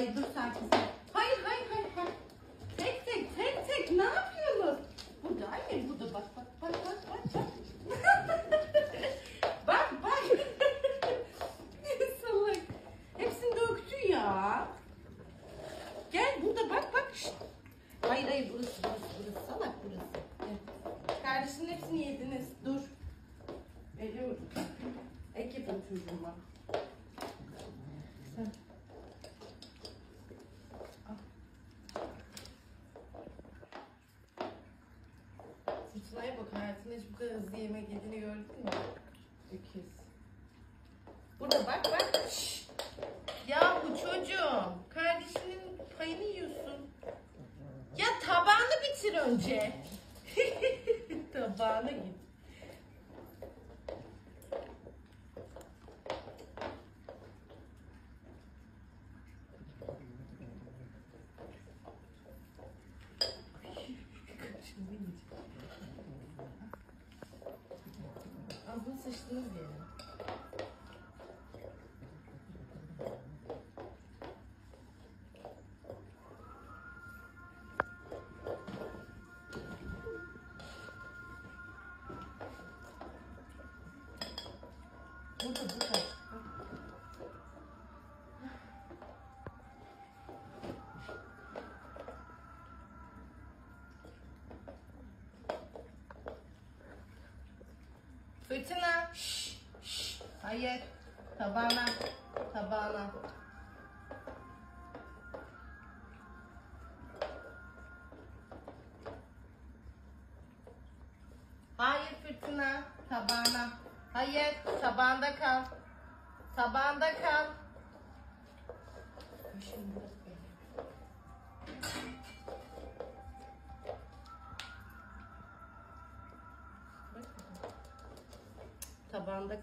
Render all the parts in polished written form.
Ay dur sen kızım. Hayır. Tek tek ne yapıyorsunuz? Burada hayır burada bak. bak. Salak. Hepsini döktü ya. Gel burada bak. Şişt. Hayır burası salak burası. Evet. Kardeşinin hepsini yediniz. Dur. Veriyorum. Ekip oturduğuma. Fırtınaya bak, hayatında hiç bu kadar hızlı yemek yediğini gördün mü? Öküz. Burada bak. Şşş. Ya bu çocuğum, kardeşinin payını yiyorsun. Ya tabağını bitir önce. Tabağına git. Bunu sıçtınız yere. Burada. Fırtına. Şşş. Hayır. Tabağına. Hayır Fırtına. Tabağına. Hayır. Tabağında kal. Tabağında kal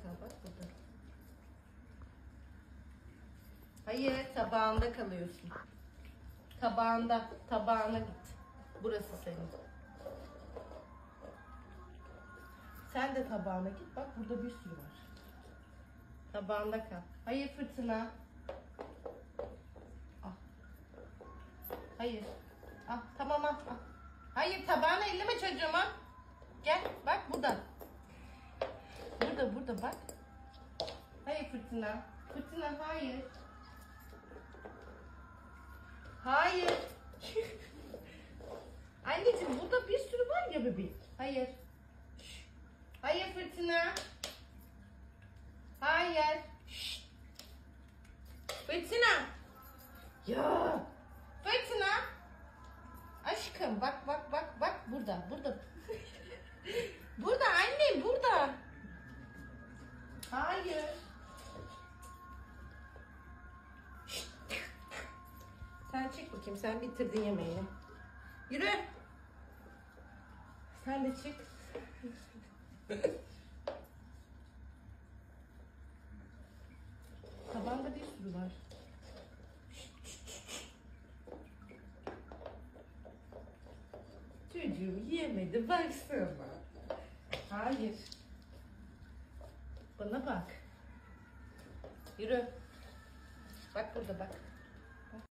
bak burada. Hayır tabağında kalıyorsun. Tabağına git. Burası senin. Sen de tabağına git. Bak burada bir sürü var. Tabağında kal. Hayır Fırtına. Ah. Hayır. Ah tamam ah. Hayır tabağına elleme çocuğuma. Gel bak burada. Burada bak. Hayır Fırtına. Fırtına hayır. Hayır. Anneciğim burada bir sürü var ya bebeğim. Hayır. Hayır Fırtına. Hayır. Fırtına. Ya. Fırtına. Aşkım bak burada. Burada annem burada. Hayır. Sen çek bakayım. Sen bitirdin yemeğini. Yürü. Sen de çık. Tabanda bir sürü var. Çocuğum yemedi. Baksana. Hayır. Bana bak. Yürü. Bak burada bak.